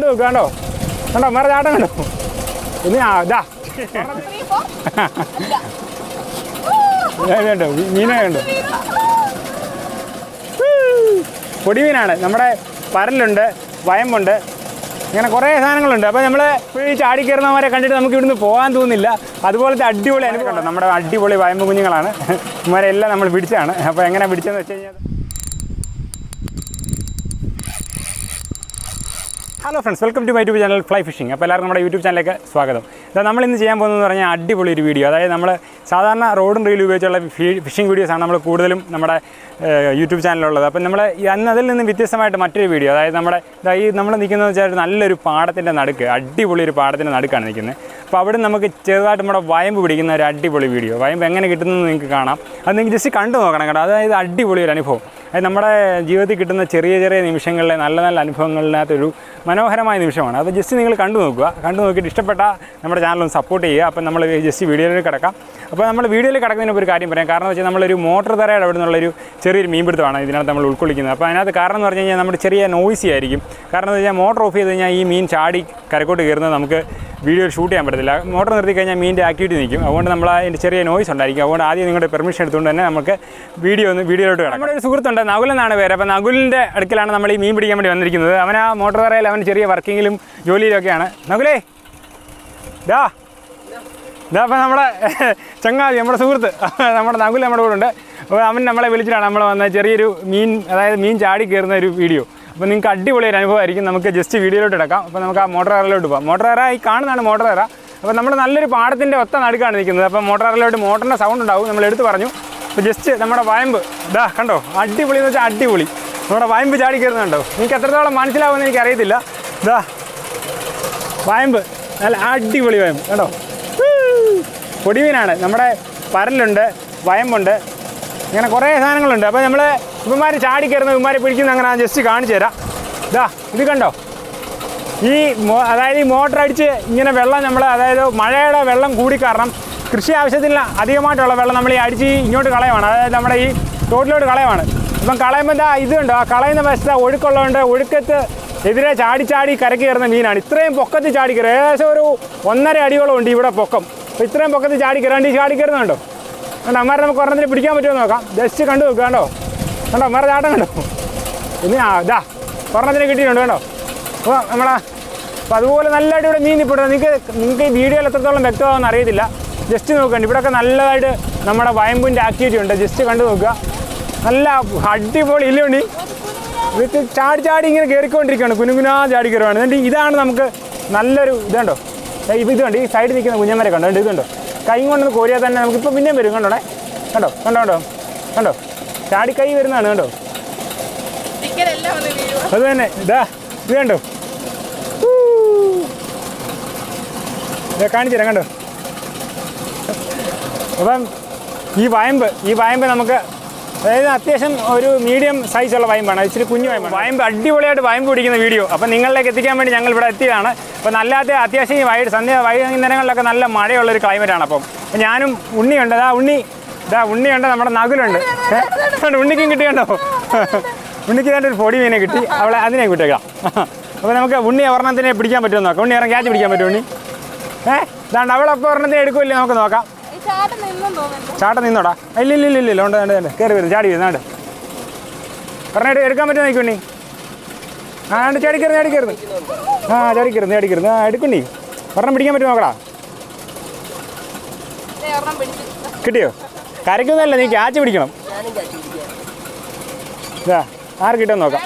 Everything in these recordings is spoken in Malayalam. കണ്ടോ കണ്ടോ മര ചാട്ടം കണ്ടോ ഇനി ആടാ വേണ്ട മീനെ കണ്ടോ പൊടിമീനാണ് നമ്മുടെ പരലുണ്ട് വയമ്പുണ്ട് ഇങ്ങനെ കുറേ സാധനങ്ങളുണ്ട് അപ്പോൾ നമ്മൾ ഈ ചാടി കയറുന്നവരെ കണ്ടിട്ട് നമുക്ക് ഇവിടുന്ന് പോകാൻ തോന്നുന്നില്ല അതുപോലത്തെ അടിപൊളി അനുഭവം കണ്ടോ നമ്മുടെ അടിപൊളി വയമ്പ് കുഞ്ഞുങ്ങളാണ് ഇവരെല്ലാം നമ്മൾ പിടിച്ചാണ് അപ്പോൾ എങ്ങനെ പിടിച്ചെന്ന് വെച്ച് കഴിഞ്ഞാൽ hello friends welcome to my YouTube channel fly fishing അപ്പോൾ എല്ലാവർക്കും നമ്മുടെ യൂട്യൂബ് ചാനലിലേക്ക് സ്വാഗതം. അതായത് നമ്മൾ ഇന്ന് ചെയ്യാൻ പോകുന്നതെന്ന് പറഞ്ഞാൽ അടിപൊളി ഒരു വീഡിയോ, അതായത് നമ്മൾ സാധാരണ റോഡും റീലും ഉപയോഗിച്ചുള്ള ഫിഷിംഗ് വീഡിയോസാണ് നമ്മൾ കൂടുതലും നമ്മുടെ യൂട്യൂബ് ചാനലിലുള്ളത്. അപ്പം നമ്മൾ അന്ന് അതിൽ നിന്ന് വ്യത്യസ്തമായിട്ട് മറ്റൊരു വീഡിയോ, അതായത് നമ്മുടെ ഈ നമ്മൾ നിൽക്കുന്നത് വെച്ചാൽ നല്ലൊരു പാടത്തിൻ്റെ നടുക്ക്, അടിപൊളി ഒരു പാടത്തിൻ്റെ നടുക്കാണ് നിൽക്കുന്നത്. അപ്പോൾ അവിടെ നമുക്ക് ചെറുതായിട്ട് നമ്മുടെ വയമ്പ് പിടിക്കുന്ന ഒരു അടിപൊളി വീഡിയോ, വയമ്പ് എങ്ങനെ കിട്ടുന്നതെന്ന് നിങ്ങൾക്ക് കാണാം. അത് നിങ്ങൾക്ക് ജസ്റ്റ് കണ്ടു നോക്കണം കേട്ടോ. അതായത് അടിപൊളി ഒരു അനുഭവം, അത് നമ്മുടെ ജീവിതത്തിൽ കിട്ടുന്ന ചെറിയ ചെറിയ നിമിഷങ്ങളിലെ നല്ല നല്ല അനുഭവങ്ങളിനകത്തൊരു മനോഹരമായ നിമിഷമാണ്. അപ്പോൾ ജസ്റ്റ് നിങ്ങൾ കണ്ടു നോക്കുക, കണ്ടു നോക്കിയിട്ട് ഇഷ്ടപ്പെട്ടാൽ നമ്മുടെ ചാനലൊന്ന് സപ്പോർട്ട് ചെയ്യുക. അപ്പം നമ്മൾ ജസ്റ്റ് വീഡിയോയിൽ കിടക്കാം. അപ്പോൾ നമ്മൾ വീഡിയോയിൽ കിടക്കുന്നതിന് ഒരു കാര്യം പറയാം, കാരണം വെച്ചാൽ നമ്മളൊരു മോട്ടർ തറയുടെ അവിടെ നിന്നുള്ളൊരു ചെറിയൊരു മീൻപിടുത്തമാണ് ഇതിനകത്ത് നമ്മൾ ഉൾക്കൊള്ളിക്കുന്നത്. അപ്പോൾ അതിനകത്ത് കാരണം എന്ന് പറഞ്ഞു കഴിഞ്ഞാൽ നമ്മുടെ ചെറിയ നോയ്സി ആയിരിക്കും. കാരണം എന്ന് വെച്ചാൽ മോട്ടർ ഓഫ് ചെയ്ത് കഴിഞ്ഞാൽ ഈ മീൻ ചാടി കരക്കോട്ട് കയറുന്നത് നമുക്ക് വീഡിയോയിൽ ഷൂട്ട് ചെയ്യാൻ പറ്റത്തില്ല. മോട്ടർ നിർത്തി കഴിഞ്ഞാൽ മീനിൻ്റെ ആക്ടിവിറ്റി നിൽക്കും. അതുകൊണ്ട് നമ്മൾ അതിൻ്റെ ചെറിയ നോയ്സ് ഉണ്ടായിരിക്കും. അതുകൊണ്ട് ആദ്യം നിങ്ങളുടെ പെർമിഷൻ എടുത്തുകൊണ്ട് തന്നെ നമുക്ക് വീഡിയോയിലോട്ട് കിടക്കാം. നമ്മുടെ ഒരു സുഹൃത്തുണ്ട്, നകുലെന്നാണ് പേര്. അപ്പോൾ നകുലിൻ്റെ അടുക്കലാണ് നമ്മൾ ഈ മീൻ പിടിക്കാൻ വേണ്ടി വന്നിരിക്കുന്നത്. അവൻ ആ മോട്ടർ തറയിൽ അവൻ ചെറിയ വർക്കിങ്ങിലും ജോലിയിലൊക്കെയാണ്. നകുലേ ദാ ഇതാ അപ്പം നമ്മുടെ ചങ്ങാതി, നമ്മുടെ സുഹൃത്ത്, നമ്മുടെ നകുൽ നമ്മുടെ കൂടെ ഉണ്ട്. അപ്പോൾ അവൻ നമ്മളെ വിളിച്ചിട്ടാണ് നമ്മൾ വന്ന ചെറിയൊരു മീൻ, അതായത് മീൻ ചാടി കയറുന്ന ഒരു വീഡിയോ. അപ്പോൾ നിങ്ങൾക്ക് അടിപൊളി ഒരു അനുഭവമായിരിക്കും. നമുക്ക് ജസ്റ്റ് വീഡിയോയിലോട്ട് എടുക്കാം. അപ്പോൾ നമുക്ക് ആ മോട്ടർ തറയിലോട്ട് പോകാം. മോട്ടർ തറ ഈ കാണുന്നതാണ് മോട്ടർ തറ. അപ്പോൾ നമ്മൾ നല്ലൊരു പാടത്തിൻ്റെ ഒത്ത നടുക്കാണ് നിൽക്കുന്നത്. അപ്പോൾ മോട്ടർ തറയിലോട്ട് മോട്ടറിൻ്റെ സൗണ്ട് ഉണ്ടാവും, നമ്മൾ എടുത്ത് പറഞ്ഞു. അപ്പോൾ ജസ്റ്റ് നമ്മുടെ വയമ്പ് ഇതാ കണ്ടോ, അടിപൊളി എന്ന് വെച്ചാൽ അടിപൊളി. നമ്മുടെ വയമ്പ് ചാടി കയറുന്നുണ്ടോ? നിങ്ങൾക്ക് എത്രത്തോളം മനസ്സിലാവുമെന്ന് എനിക്കറിയത്തില്ല. ഇതാ വയമ്പ്, നല്ല അടിപൊളി വയമ്പ് കേട്ടോ. പൊടിമീനാണ്, നമ്മുടെ പരലുണ്ട് വയമ്പുണ്ട്, ഇങ്ങനെ കുറേ സാധനങ്ങളുണ്ട്. അപ്പോൾ നമ്മൾ ഇവന്മാർ ചാടി കയറുന്ന ഇവന്മാരെ പിടിക്കുന്ന അങ്ങനെ ജസ്റ്റ് കാണിച്ചു തരാം. ഇതാ ഇത് കണ്ടോ, ഈ അതായത് ഈ മോട്ടർ അടിച്ച് ഇങ്ങനെ വെള്ളം നമ്മൾ, അതായത് മഴയുടെ വെള്ളം കൂടി കാരണം കൃഷി ആവശ്യത്തിന് അധികമായിട്ടുള്ള വെള്ളം നമ്മൾ ഈ അടിച്ച് ഇങ്ങോട്ട് കളയുവാണ്, അതായത് നമ്മുടെ ഈ റോഡിലോട്ട് കളയുവാണ്. അപ്പം കളയുമ്പോൾ എന്താ ഇത് കണ്ടോ, ആ കളയുന്ന വശത്ത് ഒഴുക്കുള്ളതുകൊണ്ട് ഒഴുക്കത്ത് എതിരെ ചാടി ചാടി കരക്ക് കയറുന്ന മീനാണ്. ഇത്രയും പൊക്കത്തിൽ ചാടി കയറുക, ഏകദേശം ഒരു 1.5 അടിയോളം ഉണ്ട് ഇവിടെ പൊക്കം. അപ്പോൾ ഇത്രയും പൊക്കത്തിൽ ചാടി കയറാണ്ട് ഈ ചാടി കയറുന്നുണ്ടോ? അതുകൊണ്ട് അമ്മമാരെ നമുക്ക് ഒരെണ്ണത്തിന് പിടിക്കാൻ പറ്റുമോ നോക്കാം. ജസ്റ്റ് കണ്ടു നോക്കുക കേട്ടോ. കണ്ടോ അമ്മമാരെ ചാട്ടം കണ്ടോ? ഇനി ഇതാ ഒരെണ്ണത്തിന് കിട്ടിയിട്ടുണ്ട് കേട്ടോ. അപ്പോൾ നമ്മളാ അപ്പോൾ അതുപോലെ നല്ലതായിട്ട് ഇവിടെ മീൻ ഇപ്പോൾ നിങ്ങൾക്ക് ഈ വീഡിയോയിൽ എത്രത്തോളം വ്യക്തമാണെന്ന് അറിയത്തില്ല. ജസ്റ്റ് നോക്കണ്ട, ഇവിടെയൊക്കെ നല്ലതായിട്ട് നമ്മുടെ വയമ്പിൻ്റെ ആക്ടിവിറ്റി ഉണ്ട്. ജസ്റ്റ് കണ്ടു നോക്കുക, നല്ല അടിപൊളി ഇല്ലുണ്ട്. ഇത് ചാടി ചാടി ഇങ്ങനെ കയറിക്കൊണ്ടിരിക്കുകയാണ്, കുനുകുനാ ചാടി കയറുകയാണ്. എന്നിട്ട് ഇതാണ് നമുക്ക് നല്ലൊരു ഇതുണ്ടോ, ഇത് കണ്ട് ഈ സൈഡിൽ നിൽക്കുന്ന കുഞ്ഞന്മാരെ കണ്ടോ, ഇത് കണ്ടോ, കൈ കൊണ്ടൊന്ന് കോരിയാൽ തന്നെ നമുക്കിപ്പോൾ പിന്നെയും വരും. കണ്ടോണേ കണ്ടോ കണ്ടോ കണ്ടോ കണ്ടോ, ചാടി കൈ വരുന്നതാണ് കണ്ടോ. അത് തന്നെ ഇതാ ഇത് കണ്ടോ, ഇതാ കാണിച്ചു തരാം കണ്ടോ. അപ്പം ഈ വയമ്പ് നമുക്ക്, അതായത് അത്യാവശ്യം ഒരു മീഡിയം സൈസുള്ള വയമ്പാണ്, ഇച്ചിരി കുഞ്ഞു വയമ്പാണ്. വയമ്പ് അടിപൊളിയായിട്ട് വയമ്പ് പിടിക്കുന്ന വീഡിയോ അപ്പം നിങ്ങളിലേക്ക് എത്തിക്കാൻ വേണ്ടി ഞങ്ങൾ ഇവിടെ എത്തിയതാണ്. അപ്പോൾ നല്ലാത്ത അത്യാവശ്യം ഈ വൈകുന്നേരങ്ങളിലൊക്കെ നല്ല മഴയുള്ളൊരു ക്ലൈമറ്റാണ്. അപ്പം ഞാനും ഉണ്ണിയുണ്ട്, ഉണ്ണിയുണ്ട്, നമ്മുടെ നകുലുണ്ട്. ഉണ്ണിക്കും കിട്ടിയുണ്ടോ? ഉണ്ണിക്ക് വേണ്ടൊരു പൊടി മീനെ കിട്ടി, അവളെ അതിനെ കിട്ടിയേക്കാം. അപ്പോൾ നമുക്ക് ഉണ്ണി ഒരെണ്ണത്തിനെ പിടിക്കാൻ പറ്റുമെന്ന് നോക്കാം. ഉണ്ണി ഇറങ്ങി ക്യാച്ച് പിടിക്കാൻ പറ്റും ഉണ്ണി. ഇതാണ്ട് അവളപ്പോൾ ഒരെണ്ണത്തിനെ എടുക്കുമല്ലേ, നമുക്ക് നോക്കാം. ചാട്ടം നിന്നോടാ? ഇല്ലില്ലില്ല, ഉണ്ട് ഉണ്ട്, കയറി വരും, ചാടി വരുന്നു. പറഞ്ഞിട്ട് എടുക്കാൻ പറ്റുമോ നോക്കിക്കോണ്ടി? ആ ഉണ്ട്, ചാടിക്കരുന്നു. ആ എടുക്കണ്ടി, ഒരെണ്ണം പിടിക്കാൻ പറ്റുമോ നോക്കടാ? കിട്ടിയോ? കരയ്ക്കൊന്നല്ല, നീ ക്യാച്ച് പിടിക്കണം. ഇതാ ആര് കിട്ടുമോ നോക്കാം.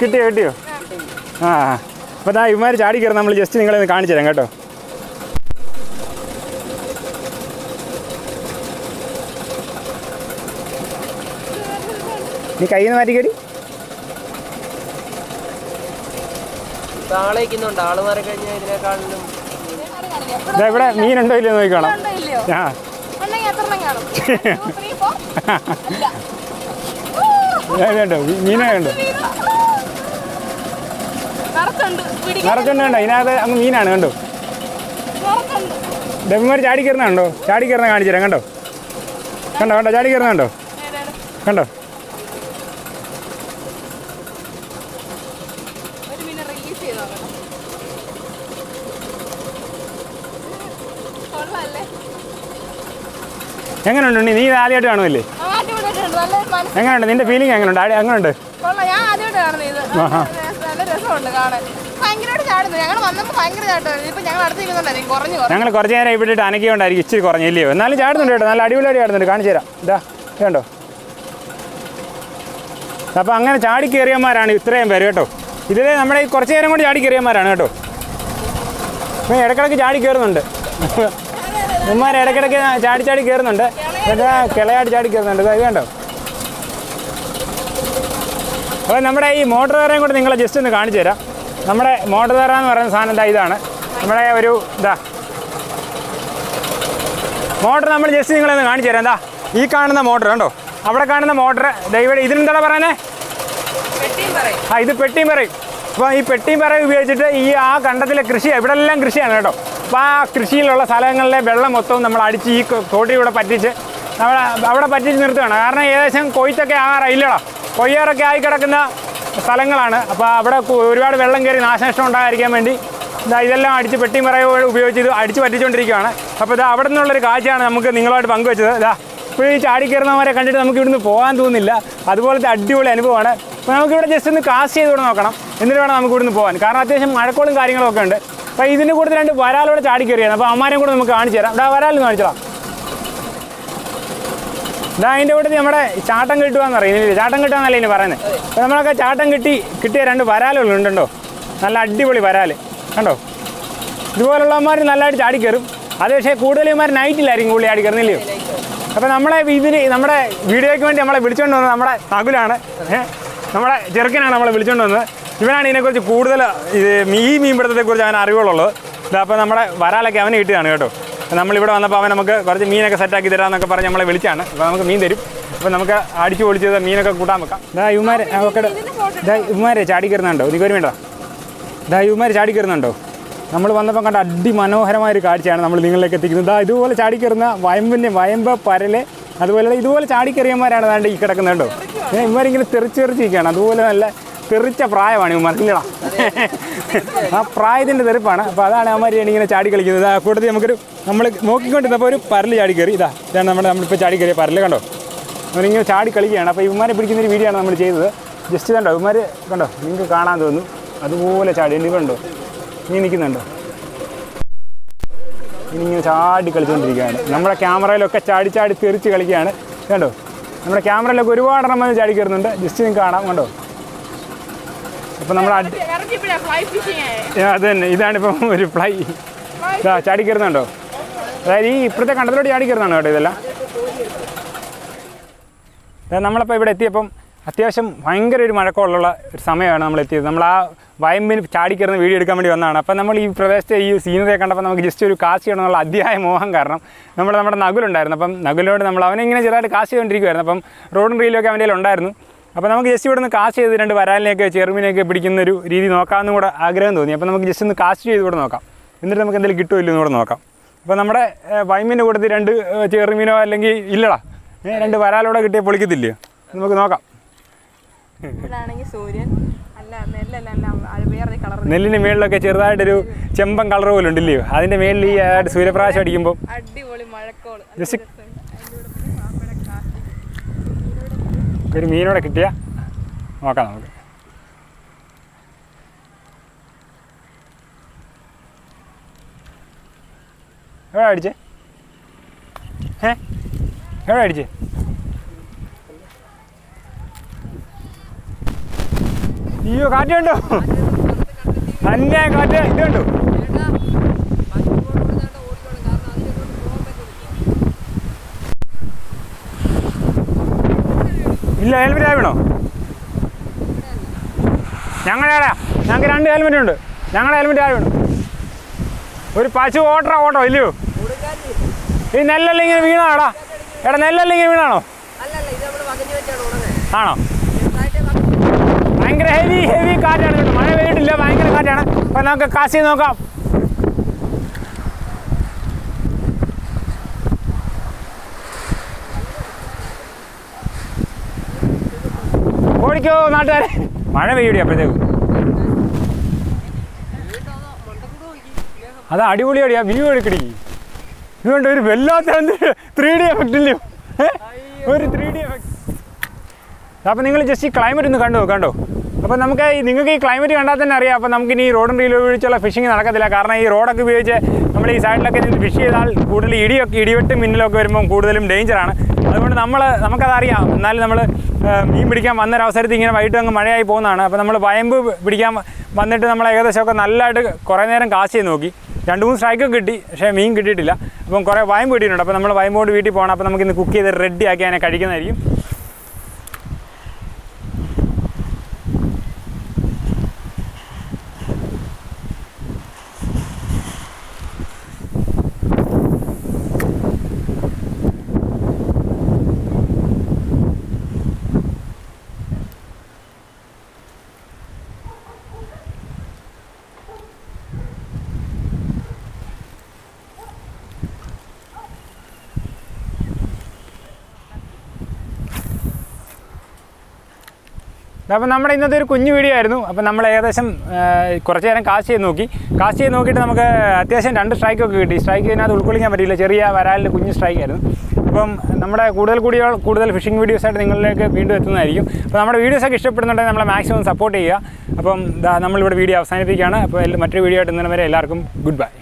കിട്ടിയോ? കിട്ടിയോ? ആ അപ്പോൾ അതാ ഇവന്മാർ ചാടി കയറും. നമ്മൾ ജസ്റ്റ് നിങ്ങളെ ഒന്ന് കാണിച്ചു തരാം കേട്ടോ. നീ കയ്യിൽ നിന്ന് മാറ്റി കയറി. ഇവിടെ മീനുണ്ടോ ഇല്ലയോ നോക്കിക്കോണം. ആ ണ്ടോ മീനെ കണ്ടോ? നിറച്ചുണ്ട് കണ്ടോ, ഇതിനകത്ത് അങ്ങ് മീനാണ് കണ്ടോ. ഡെബിമാർ ചാടി കയറുന്ന കണ്ടോ, ചാടി കയറുന്ന കാണിച്ചു തരാം കണ്ടോ. കണ്ടോ കണ്ടോ ചാടി കയറുന്ന കണ്ടോ കണ്ടോ എങ്ങനെയുണ്ട് നീ ആദ്യമായിട്ട് കാണുമല്ലേ എങ്ങനെയുണ്ട് നിന്റെ ഫീലിംഗ് എങ്ങനെയുണ്ട് എങ്ങനെയുണ്ട് ഞങ്ങൾ കുറച്ച് നേരം ഇവിടെ അനക്കിയോണ്ടായിരിക്കും ഇച്ചിരി കുറഞ്ഞില്ലയോ എന്നാലും ചാടുന്നുണ്ട് കേട്ടോ നല്ല അടിപൊളിയായിട്ട് ചാടുന്നുണ്ട് കാണിച്ചു തരാം ഇതാ കേട്ടോ അപ്പം അങ്ങനെ ചാടിക്കേറിയന്മാരാണ് ഇത്രയും പേര് കേട്ടോ ഇതിലെ നമ്മുടെ ഈ കുറച്ച് നേരം കൊണ്ട് ചാടിക്കേറിയന്മാരാണ് കേട്ടോ അപ്പം ഇടയ്ക്കിടയ്ക്ക് ചാടി കയറുന്നുണ്ട് ഉമ്മാർ ഇടയ്ക്കിടയ്ക്ക് ചാടി ചാടി കയറുന്നുണ്ട് ഇതാ കിളയാടി ചാടി കയറുന്നുണ്ട് ഇത് കണ്ടോ അപ്പോൾ നമ്മുടെ ഈ മോട്ടർ തറയും കൂടെ നിങ്ങളെ ജസ്റ്റ് ഒന്ന് കാണിച്ചു തരാം നമ്മുടെ മോട്ടർ തറ എന്ന് പറയുന്ന സാധനം എന്താ ഇതാണ് നമ്മുടെ ഒരു ഇതാ മോട്ടർ നമ്മൾ ജസ്റ്റ് നിങ്ങളൊന്ന് കാണിച്ചു തരാം എന്താ ഈ കാണുന്ന മോട്ടർ കണ്ടോ അവിടെ കാണുന്ന മോട്ടർ ദൈവം ഇതിനെന്താ പറയുന്നത് ആ ഇത് പെട്ടിയും പറയും അപ്പോൾ ഈ പെട്ടിയും പറയും ഉപയോഗിച്ചിട്ട് ഈ ആ കണ്ടത്തിലെ കൃഷിയാണ് ഇവിടെ എല്ലാം കൃഷിയാണ് കേട്ടോ അപ്പോൾ ആ കൃഷിയിലുള്ള സ്ഥലങ്ങളിലെ വെള്ളം മൊത്തവും നമ്മൾ അടിച്ച് ഈ തോട്ടിലൂടെ പറ്റിച്ച് നമ്മൾ അവിടെ പറ്റിച്ച് നിർത്തുകയാണ് കാരണം ഏകദേശം കൊയ്ത്തൊക്കെ ആകാറായില്ലടാ കൊയ്യാറൊക്കെ ആയി കിടക്കുന്ന സ്ഥലങ്ങളാണ് അപ്പോൾ അവിടെ ഒരുപാട് വെള്ളം കയറി നാശനഷ്ടം ഉണ്ടാകാതിരിക്കാൻ വേണ്ടി ഇതെല്ലാം അടിച്ച് പെട്ടി മറയോട് ഉപയോഗിച്ച് ഇത് അടിച്ച് പറ്റിച്ചുകൊണ്ടിരിക്കുകയാണ് അപ്പോൾ ഇത് അവിടെ നിന്നുള്ളൊരു കാഴ്ചയാണ് നമുക്ക് നിങ്ങളുമായിട്ട് പങ്കുവെച്ചത് ഇതാ ഇപ്പോൾ ഈ ചാടിക്കയറുന്നവരെ കണ്ടിട്ട് നമുക്ക് ഇവിടുന്ന് പോകാൻ തോന്നുന്നില്ല അതുപോലത്തെ അടിപൊളി അനുഭവമാണ് അപ്പോൾ നമുക്കിവിടെ ജസ്റ്റ് ഒന്ന് കാസ്റ്റ് ചെയ്തുകൂടെ നോക്കണം എന്നിട്ട് വേണം നമുക്ക് ഇവിടുന്ന് പോകാൻ കാരണം അത്യാവശ്യം മഴക്കോളും കാര്യങ്ങളൊക്കെ ഉണ്ട് അപ്പോൾ ഇതിന് കൂടുതൽ രണ്ട് വരാലൂടെ ചാടിക്കയറിയാണ് അപ്പോൾ അമ്മാരെയും കൂടെ നമുക്ക് കാണിച്ചു തരാം ഇവിടെ വരാലെന്ന് കാണിച്ചോളാം ഇതാ അതിൻ്റെ കൂട്ടത്തിൽ നമ്മുടെ ചാട്ടം കിട്ടുകയെന്ന് അറിയുന്നില്ല ചാട്ടം കിട്ടുകയെന്നല്ലേ ഇനി പറയുന്നത് അപ്പോൾ നമ്മളൊക്കെ ചാട്ടം കിട്ടിയ രണ്ട് വരാലുകളുണ്ടോ നല്ല അടിപൊളി വരാൽ കണ്ടോ ഇതുപോലുള്ളവന്മാർ നല്ലതായിട്ട് ചാടിക്കയറും അത് പക്ഷേ കൂടുതലുമാർ നൈറ്റിലായിരിക്കും കൂടുതൽ ചാടിക്കയറുന്നില്ലയോ അപ്പോൾ നമ്മളെ ഇതിന് നമ്മുടെ വീഡിയോയ്ക്ക് വേണ്ടി നമ്മളെ വിളിച്ചുകൊണ്ട് വന്നത് നമ്മുടെ നകുലാണ് നമ്മുടെ ചെറുക്കനാണ് നമ്മളെ വിളിച്ചുകൊണ്ട് വന്നത് ഇവനാണ് ഇതിനെക്കുറിച്ച് കൂടുതൽ ഈ മീൻപിടുത്തത്തെക്കുറിച്ച് അവൻ അറിവുകളുള്ളത് ഇതപ്പോൾ നമ്മുടെ വരാലൊക്കെ അവന് കിട്ടിയതാണ് കേട്ടോ നമ്മളിവിടെ വന്നപ്പോൾ അവൻ നമുക്ക് കുറച്ച് മീനൊക്കെ സെറ്റാക്കി തരാമെന്നൊക്കെ പറഞ്ഞ് നമ്മളെ വിളിച്ചാണ് അപ്പോൾ നമുക്ക് മീൻ തരും അപ്പോൾ നമുക്ക് അടിച്ചു പൊളിച്ചത് മീനൊക്കെ കൂട്ടാൻ വെക്കാം ദാ ഇവന്മാരെ ഒക്കെ ദാ ഇവന്മാരെ ചാടിക്കയറുന്നുണ്ടോ എനിക്കൊരു വേണ്ട ദാ ഇവന്മാർ ചാടിക്കയറുന്നുണ്ടോ നമ്മൾ വന്നപ്പോൾ കണ്ട അതിമനോഹരമായൊരു കാഴ്ചയാണ് നമ്മൾ നിങ്ങളിലേക്ക് എത്തിക്കുന്നത് ദാ ഇതുപോലെ ചാടിക്കയറുന്ന വയമ്പിൻ്റെ വയമ്പ് പരല് അതുപോലെ ഇതുപോലെ ചാടിക്കയറിയന്മാരാണ് അതാണ്ട് ഈ കിടക്കുന്നുണ്ടോ ഇവന്മാരിങ്ങനെ തെറിച്ചിരിക്കുകയാണ് അതുപോലെ നല്ല തെറിച്ച പ്രായമാണ് ഇവന്മാർക്കില്ലടാ ആ പ്രായത്തിൻ്റെ തെറിപ്പാണ് അപ്പോൾ അതാണ് അവന്മാർ ഇങ്ങനെ ചാടി കളിക്കുന്നത് ആ കൂട്ടത്തിൽ നമുക്കൊരു നമ്മൾ നോക്കിക്കൊണ്ടിരുന്നപ്പോൾ ഒരു പരല് ചാടി കയറി ഇതാ ഇതാണ് നമ്മളിപ്പോൾ ചാടി കയറിയ പരല് കണ്ടോ അവരിങ്ങനെ ചാടി കളിക്കുകയാണ് അപ്പോൾ ഇവന്മാരെ പിടിക്കുന്നൊരു വീഡിയോ ആണ് നമ്മൾ ചെയ്തത് ജസ്റ്റ് കണ്ടോ ഇവന്മാർ കണ്ടോ നിങ്ങൾക്ക് കാണാൻ തോന്നുന്നു അതുപോലെ ചാടി കണ്ടോ നീ നിൽക്കുന്നുണ്ടോ ഇനിയിങ്ങനെ ചാടി കളിച്ചുകൊണ്ടിരിക്കുകയാണ് നമ്മുടെ ക്യാമറയിലൊക്കെ ചാടി ചാടി തെറിച്ച് കളിക്കുകയാണ് കണ്ടോ നമ്മുടെ ക്യാമറയിലൊക്കെ ഒരുപാടെണ്ണം വന്ന് ചാടി കയറുന്നുണ്ട് ജസ്റ്റ് നിങ്ങൾക്ക് കാണാം കണ്ടോ അപ്പം നമ്മൾ അത് തന്നെ ഇതാണിപ്പം ഒരു ഫ്ലൈ ഇതാ ചാടിക്കയറുന്നുണ്ടോ അതായത് ഈ ഇപ്പോഴത്തെ കണ്ടത്തിലോട് ചാടിക്കയറുന്നതാണ് കേട്ടോ ഇതെല്ലാം നമ്മളപ്പോൾ ഇവിടെ എത്തിയപ്പം അത്യാവശ്യം ഭയങ്കര ഒരു മഴക്കമുള്ള ഒരു സമയമാണ് നമ്മൾ എത്തിയത് നമ്മൾ ആ വയമ്പിന് ചാടിക്കയറുന്ന വീഡിയോ എടുക്കാൻ വേണ്ടി വന്നതാണ് അപ്പം നമ്മൾ ഈ പ്രദേശത്തെ ഈ സീനറി കണ്ടപ്പോൾ നമുക്ക് ജസ്റ്റ് ഒരു കാശ് ചെയ്യണമെന്നുള്ള അതിയായ മോഹം കാരണം നമ്മുടെ നകുലുണ്ടായിരുന്നു അപ്പം നകുലിനോട് നമ്മൾ അവനിങ്ങനെ ചെറുതായിട്ട് കാശ് ചെയ്തുകൊണ്ടിരിക്കുമായിരുന്നു അപ്പം റോഡും റീലൊക്കെ അവൻ്റെ ഉണ്ടായിരുന്നു അപ്പോൾ നമുക്ക് ജസ്റ്റ് ഇവിടെ നിന്ന് കാസ്റ്റ് ചെയ്ത് രണ്ട് വരാലിനെയൊക്കെ ചെറുമീനെയൊക്കെ പിടിക്കുന്നൊരു രീതി നോക്കാമെന്നും കൂടെ ആഗ്രഹം തോന്നി അപ്പോൾ നമുക്ക് ജസ്റ്റ് ഒന്ന് കാസ്റ്റ് ചെയ്ത് കൂടെ നോക്കാം എന്നിട്ട് നമുക്ക് എന്തെങ്കിലും കിട്ടുമില്ലെന്ന് കൂടെ നോക്കാം അപ്പോൾ നമ്മുടെ വൈമീൻ്റെ കൂട്ടത്തിൽ രണ്ട് ചെറുമീനോ അല്ലെങ്കിൽ ഇല്ലടാ രണ്ട് വരാലോടെ കിട്ടിയാൽ പൊളിക്കത്തില്ലയോ നമുക്ക് നോക്കാം നെല്ലിൻ്റെ മേളിലൊക്കെ ചെറുതായിട്ടൊരു ചെമ്പൻ കളർ പോലെ ഉണ്ടല്ലയോ അതിൻ്റെ മേളിൽ ഈ സൂര്യപ്രകാശം അടിക്കുമ്പോൾ ജസ്റ്റ് ഒരു മീനോടെ കിട്ടിയാൽ നോക്കാം നമുക്ക് എവിടെ അടിച്ചേ എവിടെ അടിച്ചേ അയ്യോ കാറ്റ് കണ്ടോ നല്ല കാറ്റ് ഇത് കണ്ടു ഇല്ല ഹെൽമെറ്റ് ആവണോ ഞങ്ങളേടാ ഞങ്ങൾക്ക് രണ്ട് ഹെൽമെറ്റ് ഉണ്ട് ഞങ്ങളുടെ ഹെൽമെറ്റ് ആവണം ഒരു പശു ഓട്ടോ ഇല്ലയോ ഈ നെല്ലല്ല ഇങ്ങനെ വീണാടാ എടാ നെല്ലല്ല ഇങ്ങനെ വീണാണോ ആണോ ഭയങ്കര ഹെവി കാറ്റാണ് കേട്ടോ മഴ പെയ്തിട്ടില്ല ഭയങ്കര കാറ്റാണ് അപ്പം നമുക്ക് കാശി നോക്കാം ഓടിക്കോ നാട്ടുകാരെ, മഴ പെയ്യൂടി അപ്പോഴത്തേക്കും. അത് അടിപൊളിയോടിയാ വ്യൂ എടുക്കടി. ഇതുകൊണ്ട് ഒരു വല്ലാത്ത 3D എഫക്റ്റ് ഇല്ലയോ, ഒരു 3D എഫക്റ്റ്. അപ്പം നിങ്ങൾ ജസ്റ്റ് ഈ ക്ലൈമറ്റ് ഒന്ന് കണ്ടോ കണ്ടോ. അപ്പം നമുക്ക് നിങ്ങൾക്ക് ഈ ക്ലൈമറ്റ് കണ്ടാൽ തന്നെ അറിയാം അപ്പം നമുക്കിനി റോഡും റീൽ ഉപയോഗിച്ചുള്ള ഫിഷിംഗ് നടക്കത്തില്ല. കാരണം ഈ റോഡൊക്കെ ഉപയോഗിച്ച് നമ്മൾ ഈ സൈഡിലൊക്കെ നിന്ന് ഫിഷ് ചെയ്താൽ കൂടുതൽ ഇടിവെട്ട് മിന്നലൊക്കെ വരുമ്പം കൂടുതലും ഡേഞ്ചറാണ്. അതുകൊണ്ട് നമുക്കതറിയാം. എന്നാലും നമ്മൾ മീൻ പിടിക്കാൻ വന്നൊരവസരത്തിൽ ഇങ്ങനെ വൈകിട്ട് അങ്ങ് മഴയായി പോകുന്നതാണ്. അപ്പോൾ നമ്മൾ വയമ്പ് പിടിക്കാൻ വന്നിട്ട് നമ്മൾ ഏകദേശമൊക്കെ നല്ലതായിട്ട് കുറേ നേരം കാശ് ചെയ്ത് നോക്കി. 2-3 സ്ട്രൈക്കൊക്കെ കിട്ടി, പക്ഷേ മീൻ കിട്ടിയിട്ടില്ല. അപ്പം കുറേ വയമ്പ് കിട്ടിയിട്ടുണ്ട്. അപ്പോൾ നമ്മൾ വയമ്പോട് വീട്ടിൽ പോകണം. അപ്പോൾ നമുക്കിന്ന് കുക്ക് ചെയ്ത് റെഡിയാക്കി അതിനെ കഴിക്കുന്നതായിരിക്കും. അപ്പം നമ്മുടെ ഇന്നത്തെ ഒരു കുഞ്ഞു വീഡിയോ ആയിരുന്നു. അപ്പം നമ്മൾ ഏകദേശം കുറച്ച് നേരം കാസ്റ്റ് ചെയ്ത് നോക്കിയിട്ട് നമുക്ക് അത്യാവശ്യം 2 സ്ട്രൈക്കൊക്കെ കിട്ടി. സ്ട്രൈക്ക് ഇതിനകത്ത് ഉൾക്കൊള്ളിക്കാൻ പറ്റിയില്ല, ചെറിയ വരാലിൻ്റെ കുഞ്ഞു സ്ട്രൈക്കായിരുന്നു. അപ്പം നമ്മുടെ കൂടുതൽ ഫിഷിംഗ് വീഡിയോസായിട്ട് നിങ്ങളിലേക്ക് വീണ്ടും എത്തുന്നതായിരിക്കും. അപ്പോൾ നമ്മുടെ വീഡിയോസൊക്കെ ഇഷ്ടപ്പെടുന്നുണ്ടെങ്കിൽ നമ്മളെ മാക്സിമം സപ്പോർട്ട് ചെയ്യുക. അപ്പം നമ്മളിവിടെ വീഡിയോ അവസാനിപ്പിക്കുകയാണ്. അപ്പോൾ മറ്റൊരു വീഡിയോ ആയിട്ട് ഇന്നലെ വരെ എല്ലാവർക്കും ഗുഡ് ബൈ.